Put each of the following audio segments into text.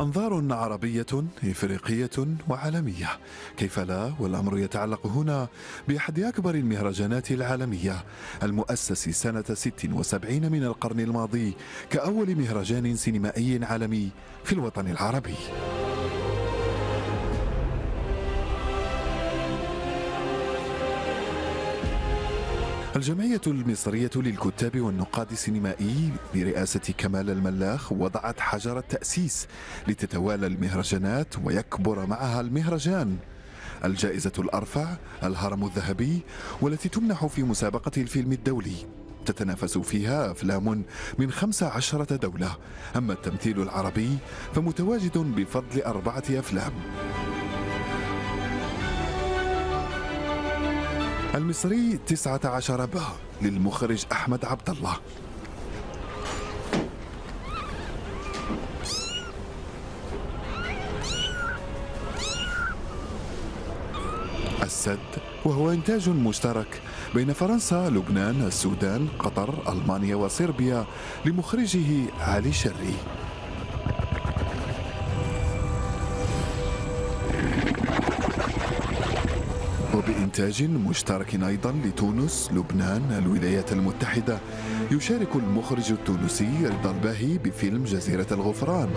أنظار عربية إفريقية وعالمية، كيف لا، والأمر يتعلق هنا بأحد أكبر المهرجانات العالمية المؤسس سنة 76 من القرن الماضي كأول مهرجان سينمائي عالمي في الوطن العربي. الجمعية المصرية للكتاب والنقاد السينمائي برئاسة كمال الملاخ وضعت حجر التأسيس لتتوالى المهرجانات ويكبر معها المهرجان. الجائزة الأرفع الهرم الذهبي، والتي تمنح في مسابقة الفيلم الدولي، تتنافس فيها أفلام من 15 دولة. أما التمثيل العربي فمتواجد بفضل 4 أفلام. المصري 19 ب للمخرج أحمد عبد الله، السد، وهو إنتاج مشترك بين فرنسا، لبنان، السودان، قطر، ألمانيا وصربيا لمخرجه علي شري. وبإنتاج مشترك أيضا لتونس، لبنان، الولايات المتحدة، يشارك المخرج التونسي رضا الباهي بفيلم جزيرة الغفران.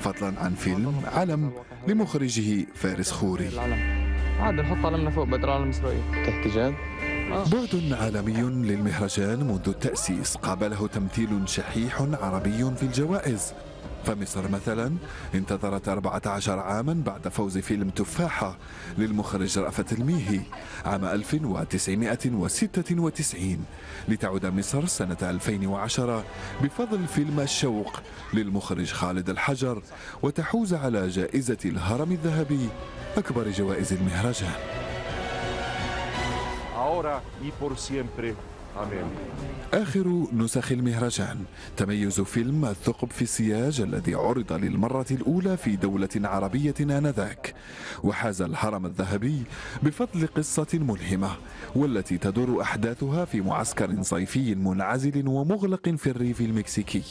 فضلا عن فيلم علم لمخرجه فارس خوري. عاد نحط علمنا فوق بدر العلم المصرية. احتجاج. بعد عالمي للمهرجان منذ التأسيس قابله تمثيل شحيح عربي في الجوائز. فمصر مثلا انتظرت 14 عاما بعد فوز فيلم تفاحة للمخرج رأفت الميهي عام 1996 لتعود مصر سنة 2010 بفضل فيلم الشوق للمخرج خالد الحجر وتحوز على جائزة الهرم الذهبي أكبر جوائز المهرجان. آخر نسخ المهرجان تميز فيلم الثقب في السياج الذي عرض للمرة الأولى في دولة عربية آنذاك، وحاز الهرم الذهبي بفضل قصة ملهمة والتي تدور أحداثها في معسكر صيفي منعزل ومغلق في الريف المكسيكي.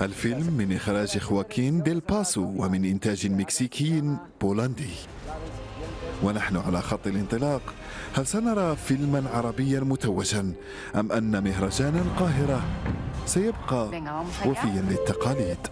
الفيلم من إخراج خواكين ديل باسو ومن إنتاج مكسيكي بولندي. ونحن على خط الانطلاق، هل سنرى فيلما عربيا متوجا أم أن مهرجان القاهرة سيبقى وفيا للتقاليد؟